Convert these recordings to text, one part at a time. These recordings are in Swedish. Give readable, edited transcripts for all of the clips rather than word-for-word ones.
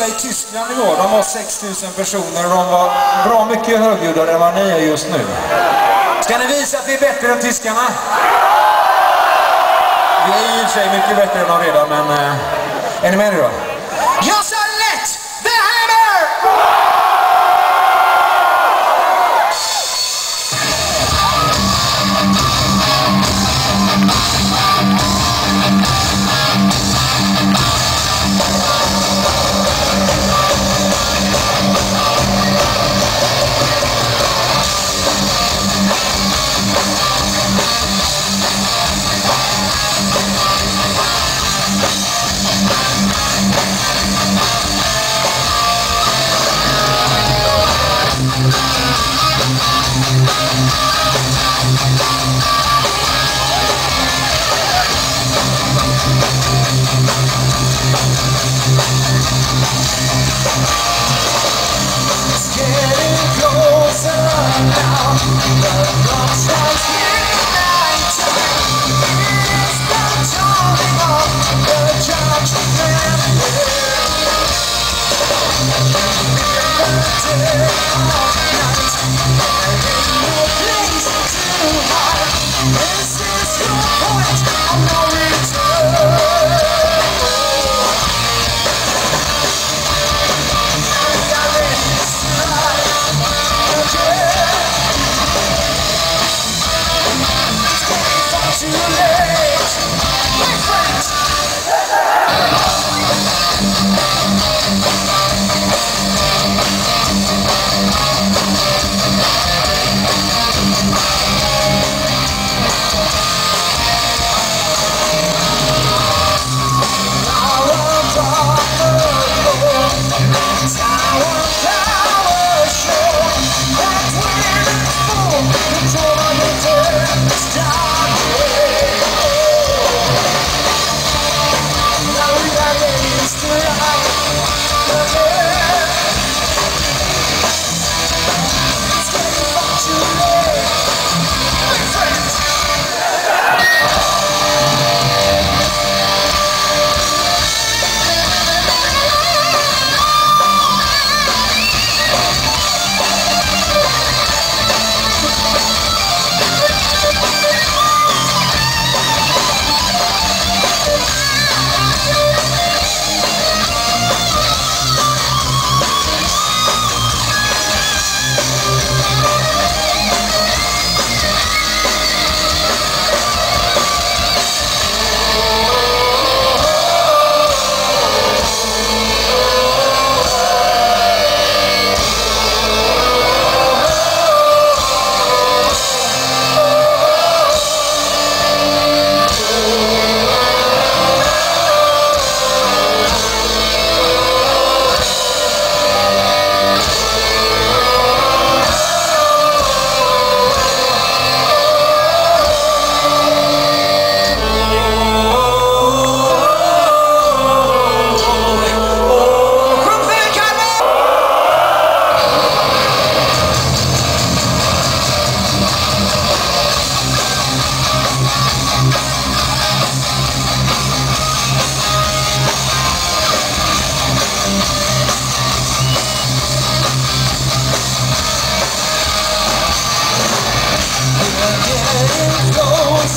spelade i Tyskland igår. De var 6000 personer och de var bra mycket högljuddare än vad ni är just nu. Ska ni visa att vi är bättre än tyskarna? Vi är i och för sig mycket bättre än de redan, men är ni med nu då? Jag sa lätt! The Hammer!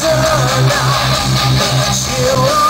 Closer now, chill.